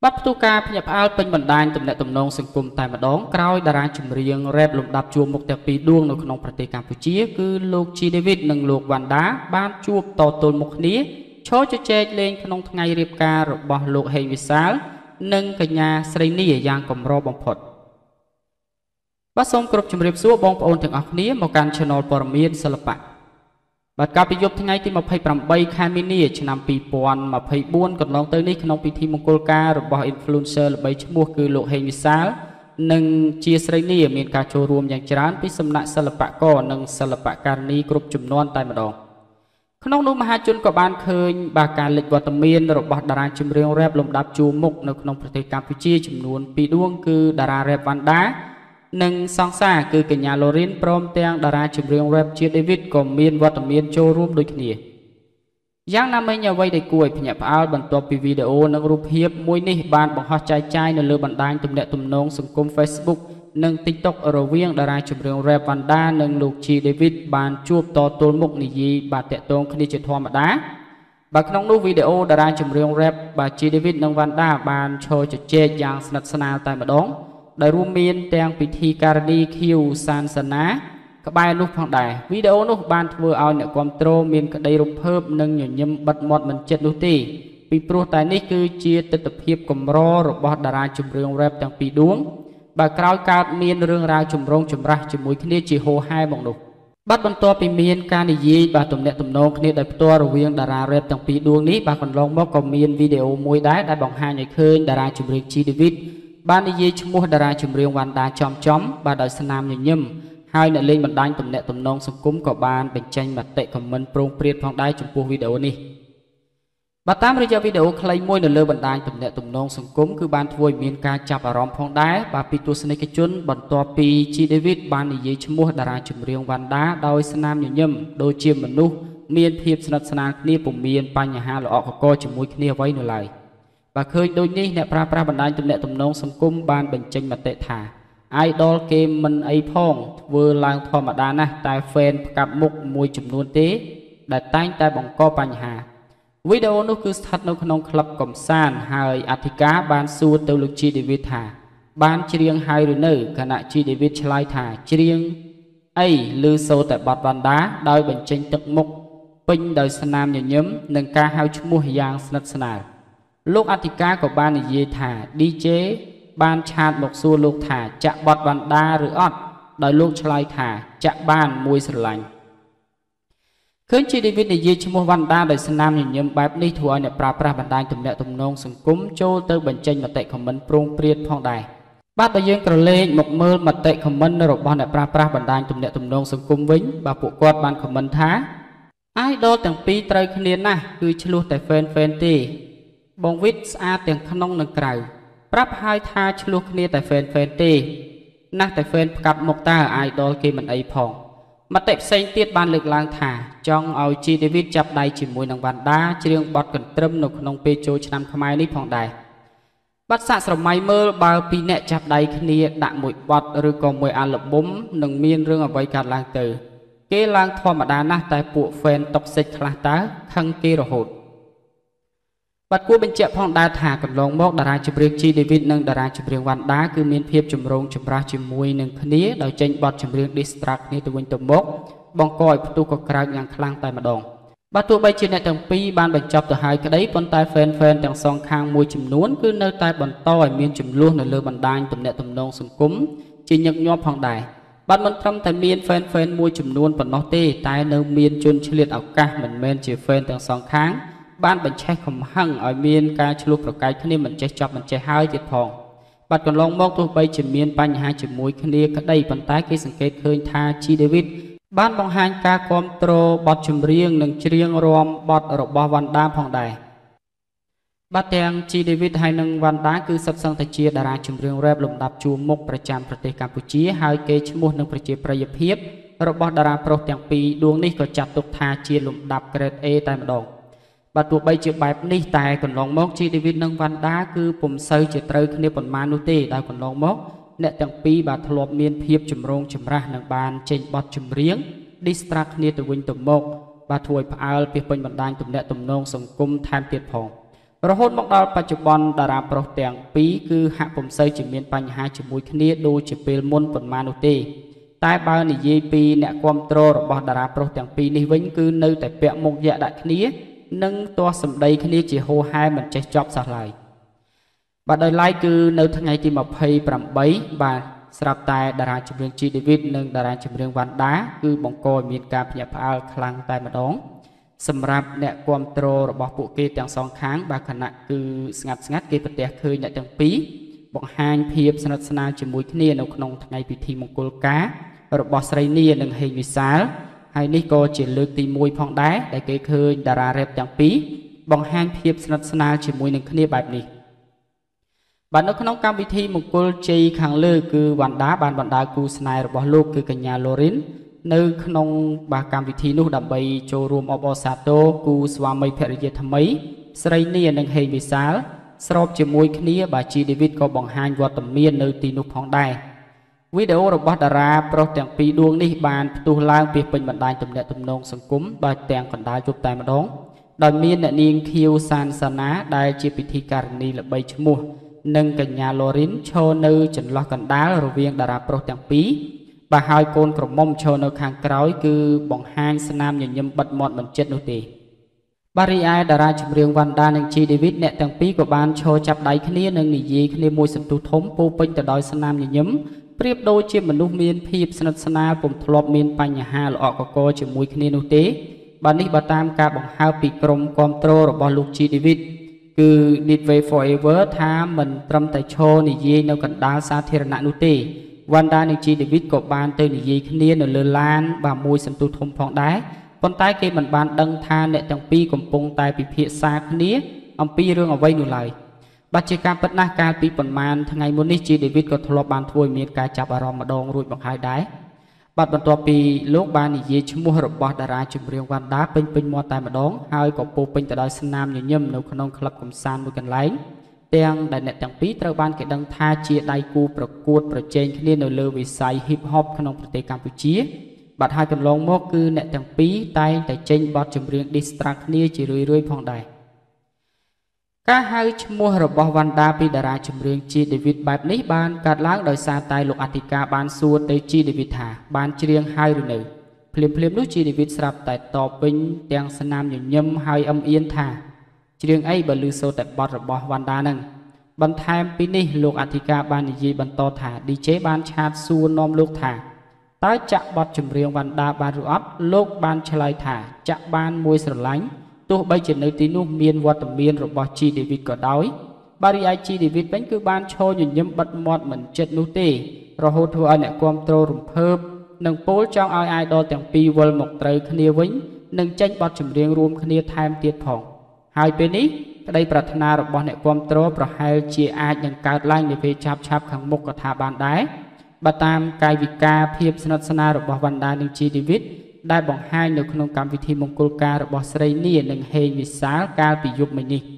Bắt tu ca nhập ao bên mình đan tụm lại tụm nông sừng cụm tại mà đón cào đà ra chìm riêng rep lục đạp chuột một tẹp pì đuông nông nôngประเทศ Campuchia cứ lục Chi David nâng lục bàn đá ban chuột tò tôn một nía cho che lên nông ngày riệp ca rồi bỏ lục hay vì sáng nâng cả nhà xây nỉ giang cầm ro bông phật bắt sông cột chìm riệp xuống bông ôn thằng ọc nía một can channel parmiên sập bạc bắt cà pì yop thằng ngày thì mà phải làm bay khai mini chỉ làm pì pòn mà phải buôn còn long tới ní không pì thi mông ca rồi bỏ influencer là bay chấm mua cứ lộ hay như sao nâng chia sẻ ní miền cà chua ruộng dạng chán pì xâm lại sập bạc cò nâng sập bạc can ní cột chìm non tai mà đòn không nô mà hai chun của ban khơi bà cả lịch vào tầm miền rồi bỏ đà chìm riêng rep lồng đáp chua mục nâng không phải Campuchia chìm luôn pì đuông cứ đà rep văn đá nâng song xa cứ cái nhà Lorin prom teang đà ra chụp riêng rap Chi David còn miên và tầm miên châu rùm đôi kia. Giang nam ấy nhà vay để cùi phải nhập áo bằng top video nâng rụp hiệp môi ní bàn bằng hoa chai chai nâng lơ bàn đai tùm đệ tùm nông xung cung Facebook nâng TikTok ở riêng đà ra chụp riêng rap bàn đa nâng lục Chi David bàn chuột to tôn mục nỉ gì bà tẹt tôn khi đi chơi thua mà đá. Bà không nô video đà ra chụp riêng rap bà Chi David nâng bàn đa bàn chơi chơi chơi giang sạt sạt tại mà đón. Đại rùm miên đang bị thi cardi khiu san san á các bạn lúc hoàng đại video lúc bạn vừa ao nhận control miên các đại rùm phớp nâng nhổn nhâm bật mọt mình chết đôi tì bị pro tài này cứ chia từ tập hiệp cầm ro rồi bỏ đà ra chùm rong rep đang bị đuống bà cào cào miên rương ra chùm rong chùm ra chùm mũi kia nia chỉ hồ hai bọn đục bắt bọn to bị miên can gì gì bà tụm nẹt tụm nong kia đại to rồi viên đà ra rep đang bị đuống ní bà còn long móc còn miên video mũi đá đại bọn hai nhảy khơi đà ra chùm riêng Chi David ban đi dây chum mua đà ra chum riêng hoàn đá chom chóm bà đợi sân nam nhảy nhâm hai nợ lên mặt đai tụm nẹt tụm nong sung cúng của ban bình tranh mặt tệ comment prong priệt phong đai chum pua video này bà tam bây giờ video clay môi nợ lơ bản đai tụm nẹt tụm nong sung cúng cứ ban thui miên ca chạp ở rong phong đá bà pitu sân cái chun bản to pi Chi David ban đi dây chum mua đà ra chum riêng hoàn đá đợi sân nam nhảy nhâm đôi chiêm mình nu miên thiệp sân sân nam kia cùng miên pan nhà hà lọ của cô chum mũi kia vay nửa lại và khơi đôi ní nẹp ra ra bản đai tụm nẹp tụm nông sầm cung ban bình tranh mà tệ thả idol game mình ấy phong vừa lang thò mà đa na tai fan cặp mục môi chụm luôn té đặt tay tai bóng co bàn hà video nó cứ thật nó không club cầm sàn hai atika ban su tiêu lực Chi David thả ban chỉ riêng hai rồi nữ khả nạ Chi David chơi thả chỉ riêng ấy lư sâu tại bạt bàn đá đôi bình tranh tật mục pin đời sân nam nhảy nhấm nâng ca hai chục mùa giang sân nào lúc Atika của ban này dễ thả đi chế ban chặt một xu lúc thả chạm bọt bàn đa rửa ọt đòi lúc chơi thả chạm ban môi sờ lạnh khơi Chi David này dễ cho một bàn đa đời sinh nam nhìn nhầm bẹp đi thua này pra bàn đa tụm nẹo tụm nông sừng cúng châu tới bình tranh mà tệ comment prong priệt phong đài bắt đầu dương cờ lên một mơ mà tệ comment rồi bọn này pra bàn đa tụm nẹo tụm nông sừng cúng vĩnh bà phụ quạt ban comment thá idol từng pi trời khnien na cứ chlu tại fan tì bong vít a tiếng khăn nông nâng cào, ráp hai tha chluo kia tại fan tê, nát tại fan gặp một ta idol kia mình ấy phong, mặt tệp xanh tiết ban lực lang thả, trong ao Chi David chập đai chỉ mùi nồng vàng đá, chỉ riêng bọt cẩn trâm nục nông pecho chăn khmai ní phong đài, bắt sạ sầu mai mơ bao pi nẹt chập đai kia đạn mùi bọt rồi còn mùi ăn lợp bốm nâng miên rương ở vây cả lang từ, kia lang thò mà đá nát tại bộ fan tóc xịt khla tá, khăng kia rồi hột. Bắt cua bên chợ phong đa thả cầm long móc đà ra chụp riêng Chi David nâng đà ra chụp riêng vạn đá cứ miên phiệp chụp rong chụp ra chụp muôi nâng khné đào tranh bọt chụp riêng distract này tụi mình tụm móc bong coi tụi có cào ngang khlang tai mà đòn bắt tụi bay trên này tầng pi ban bật chập tụi hai cái đấy con tai fan tầng song khang muôi chụp nuốn cứ nơi tai bần to miên chụp luôn là lơ bần đai tụm nẹt tụm nong sùng cúng chỉ nhặt nhom phong đài bắt mình thâm tai miên fan muôi chụp nuốn bần nó tê tai nơi miên chôn chia liệt ảo cả mình men chỉ fan tầng song khang ban bệnh che không hăng ở miền ca chụp được cái khi mình che chọc mình che hai thiệt thòng bạn còn long mong tôi bay chỉ miền ban hai chỉ mũi khi này cái đây bàn tay cái sản kết khơi tha Chi David ban bằng hai ca control bọt chùm riêng nâng riêng rom bọt ở ba văn đa phòng đài bắt đèn Chi David hai nâng văn đá cứ sắp sang tay chia đà ra chùm riêng rep lồng đạp chùa mốcประจำประเทศ Campuchia hai cây chùm một nângประเทศประเทศเพียบเราบอดดาราโปรตีนปีดวงนี้ก็จับตกทาchiaลงดับเกรดเอตามดองbà tụi bay chịu bài ní tài còn long móc Chi David nâng văn đá cứ bùm xây chịu trơi khi nếp còn manuti đào còn long móc nẹt tặng pi bà thọp miên hiệp chùm rong chùm ra nâng bàn trên bọt chùm riêng distract khi nếp tụi win tụm mộc bà thổi pha al phe pin bàn đai tụm nẹt tụm nong sòng cung tham tiệt phòng Hốt mọc đào bà chụp bọn đà ra bảo tàng bí cứ hạ bổng xây chỉ miên bánh hai chụp mũi khní đô chỉ bê môn phần mà nô tê. Tại bà này dây bí nẹ quam trô rồi bỏ đà ra bảo tàng bí này vĩnh cứ nơi tại bẹ một dạ đại khní nâng toa xâm đầy khní chỉ hô hai mình chạy chọc sạc lại. Bà đời lai cứ nơi tháng ngày tìm mập hay bảm bấy bà sạp tài đà ra chụp riêng Chi David nâng đà ra chụp riêng văn đá cứ bóng coi miên cạp nhập áo khăn tay mà đón. Sầm rạp nẹt quam trô bỏ bộ kê tiếng song kháng bà khả năng cứ ngặt kê vật đẹp khơi nẹt tiếng pí bọn hàng phiệp sanh sanh chỉ mũi kia nông nông ngày bị thi mông cột cá rồi bỏ sấy nia nâng hình người sá hay ní co chỉ lược tì mũi phong đá để kê khơi đà ra rep tiếng pí bọn hàng phiệp sanh sanh chỉ mũi nâng kia bài này bạn nông nông cam bị thi mông cột chơi kháng lư cứ bàn đá cú sài rồi bỏ lục cứ cả nhà lorin nơi nông bà cam vị thi nô đầm bay châu rùm ở bờ sạt đô cù swami Perrier tham mấy sài nia nâng hề vị sá sọp chỉ môi khía bà Chi David có bằng hai vợ tầm miên nơi tì nô phong đài video rồi bắt ra pro tiếng pi đuông đi bàn tu lang việc bình bản đài tầm đệ tầm nông sùng cúm bà tiếng còn đài chụp tài mà đón đài miên đệ niên kêu san sana đài chỉ vị thi carni là bay chấm mua nâng cả nhà lorin cho nơi chỉnh lo cẩn đá rồi viên đà ra pro tiếng pi bà hai con cổng mông cho nó khang cõi cứ bọn hang nam nhảy nhầm bật mọt mình chết nô tỳ bà ri ai đà ra chụp riêng văn đa nâng Chi David nẹt tàng pí của ban cho chập đáy khné nâng nỉ gì khné môi sầm tu thốn po pin từ đói nam nhảy nhầm priệp đôi chia mình nô miên phi sanh cùng thọp miên pan nhà hà lọ có co chụp môi khné nô tỳ bà ní bà tam ca bọn hao pì cổng control rồi bọn lục Chi David cứ đi về forever tha mình trâm tài cho nỉ gì nâng cận đá sa thiền nạn nô tỳ Văn đa nâng Chi David có ban tới nỉ dây khné nở lơ lan và môi sầm tu thông phong đá. Con tay kia mình ban đăng tha nẹt tàng pi cùng bông tay bị phía xa khné ông pi rương ở vây nụ lại. Bà chỉ cam bất na ca pi phần man thằng ngày muốn nít Chi David có thọ ban thôi miệt ca chạp ở ròm mà đong ruột bằng hai đáy. Bạn bận tòa pi lúc ban nỉ dây chum mua robot đà ra chum riêng văn đá pin mua tay mà đong hai cọc bô pin tại đói sân nam nhảy nhâm nấu khăn ông club cùng san môi cần lái. Tiếng đại nét tiếng Pí trao ban cái đăng tha chia đại cụ bậc cuột bậc trên khi lên ở lơ về say hip hop khán ông Prote Campuchia bạn hai tuần long mốc cứ nét tiếng Pí tay tại trên bọt chấm riêng distract nia chỉ rơi phong đại các hai mua hợp bao Vanda Pí đà ra chấm riêng Chi David bài này ban cắt láng đời xa tay lục Atika ban xua tới Chi David thả ban chỉ riêng hai rồi nữa phim lúc Chi David sập tại tòa binh tiếng Sơn Nam nhảy nhâm hai âm yên thả chỉ riêng ấy bà lưu sâu tại bọt rồi bỏ văn đá nâng bằng thêm bí ní luộc Atika ban gì bằng to thả đi chế ban chát xua nôm luộc thả tái chạm bọt chùm riêng văn đá ban rủ ấp luộc ban chá lai thả chạm ban môi sở lánh tu bây trên nơi tí nụ miên vô tầm miên rồi bỏ Chi David có đói bà đi ai Chi David bánh cứ ban cho nhìn nhâm bật mọt mình chết nụ tê rồi hô thua ai nẹ quam trô rùm phơp nâng bố trong ai đo tàng pi vô một trời khnia vĩnh nâng tranh bọt chùm riêng rùm khnia thêm tiết phòng hai bên ní, đây pratana rồi bọn này quam trô, rồi hai chia ai những cái lanh để về chạp khang mục của thà bàn đáy. Bà tam cai vị ca phiệp sanasana rồi bọn văn đai nâng Chi David, đại bọn hai nửa không cam vị thi mông cột ca rồi bọn srei ni nâng hề vị sáng ca bị dục mình đi.